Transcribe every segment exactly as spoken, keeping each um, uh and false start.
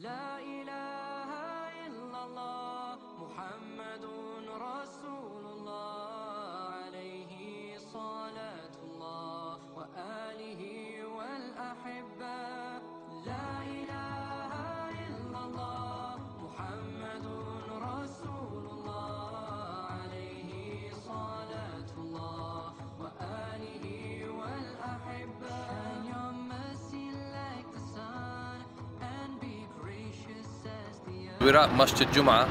La ilaha illallah Muhammadun Rasulullah alayhi salatullah wa alihi wal ahibba. La ilaha illallah Muhammadun Rasulullah alayhi salatullah wa alihi wal ahibba. Shine your mercy like the sun and be gracious as the earth. We're at Masjid Jum'ah,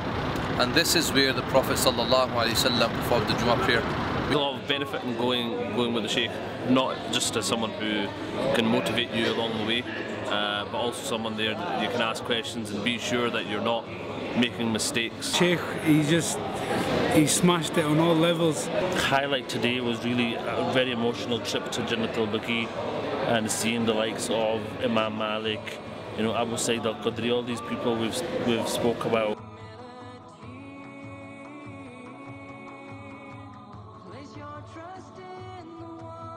and this is where the Prophet sallallahu alaihi wasallam performed the Jum'ah prayer. There's a lot of benefit in going going with the Sheikh, not just as someone who can motivate you along the way, uh, but also someone there that you can ask questions and be sure that you're not making mistakes. Sheikh, he just he smashed it on all levels. The highlight today was really a very emotional trip to Jannatul Baqi and seeing the likes of Imam Malik, you know, Abu Sayyid al-Qadri, all these people we've we've spoke about. Place your trust in the one.